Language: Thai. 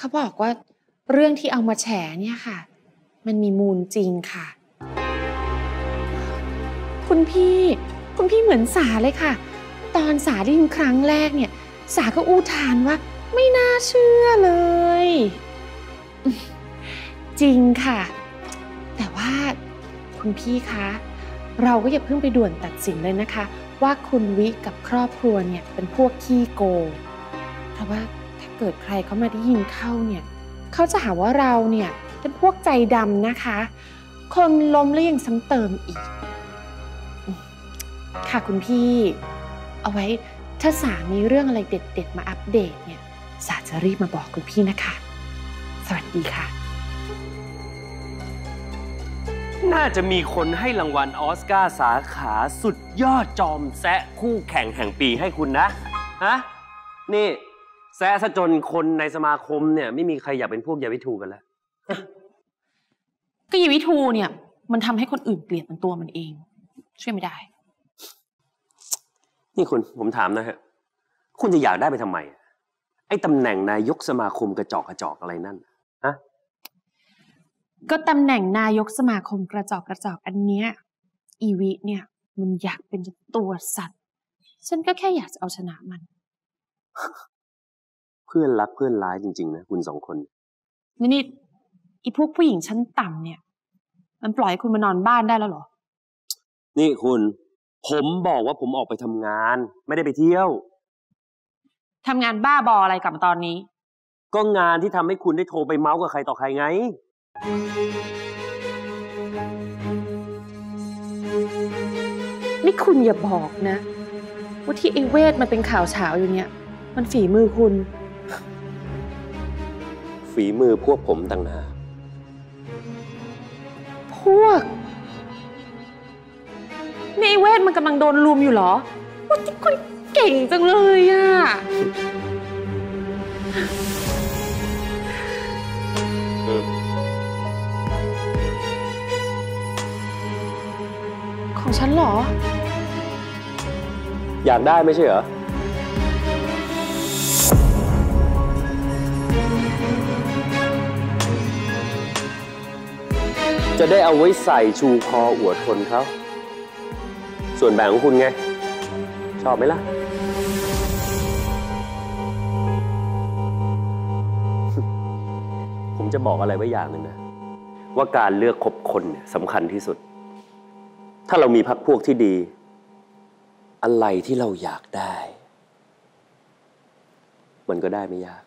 เขาบอกว่าเรื่องที่เอามาแฉเนี่ยค่ะมันมีมูลจริงค่ะคุณพี่เหมือนสาเลยค่ะตอนสาได้ยินครั้งแรกเนี่ยสาก็อุทานว่าไม่น่าเชื่อเลยจริงค่ะแต่ว่าคุณพี่คะเราก็อย่าเพิ่งไปด่วนตัดสินเลยนะคะว่าคุณวิกับครอบครัวเนี่ยเป็นพวกขี้โกงเพราะว่าถ้าเกิดใครเขามาได้ยินเข้าเนี่ยเขาจะหาว่าเราเนี่ยเป็นพวกใจดำนะคะคนล้มแล้วยังซ้ำเติมอีกค่ะคุณพี่เอาไว้ถ้าสามีเรื่องอะไรเด็ดๆมาอัปเดตเนี่ยสาจะรีบมาบอกคุณพี่นะคะสวัสดีค่ะน่าจะมีคนให้รางวัลออสการ์สาขาสุดยอดจอมแซะคู่แข่งแห่งปีให้คุณนะฮะนี่แซะซะจนคนในสมาคมเนี่ยไม่มีใครอยากเป็นพวกยาวิทูกันแล้วก็ยาวิทูเนี่ยมันทำให้คนอื่นเกลียดมันตัวมันเองช่วยไม่ได้นี่คุณผมถามนะฮะคุณจะอยากได้ไปทำไมไอ้ตำแหน่งนายกสมาคมกระจอกอะไรนั่นฮะก็ตำแหน่งนายกสมาคมกระจอกอันเนี้ยอีวิเนี่ยมันอยากเป็นตัวสัตว์ฉันก็แค่อยากจะเอาชนะมันเพื่อนรักเพื่อนร้ายจริงๆนะคุณสองคนนี่อีพวกผู้หญิงชั้นต่ำเนี่ยมันปล่อยคุณมานอนบ้านได้แล้วเหรอนี่คุณผมบอกว่าผมออกไปทำงานไม่ได้ไปเที่ยวทำงานบ้าบออะไรกลับมาตอนนี้ก็งานที่ทำให้คุณได้โทรไปเมาส์กับใครต่อใครไงนี่คุณอย่าบอกนะว่าที่ไอ้เวทมันเป็นข่าวเช้าอยู่เนี่ยมันฝีมือคุณฝีมือพวกผมต่างหากพวกนี่ไอ้เวทมันกำลังโดนลุมอยู่เหรอว่าที่คุณเก่งจังเลยอ่ะของฉันเหรออยากได้ไม่ใช่เหรอจะได้เอาไว้ใส่ชูคออวดคนเขาส่วนแบ่งของคุณไงชอบไหมล่ะผมจะบอกอะไรไว้อย่างหนึ่งนะว่าการเลือกคบคนเนี่ยสำคัญที่สุดถ้าเรามีพรรคพวกที่ดีอะไรที่เราอยากได้มันก็ได้ไม่ยาก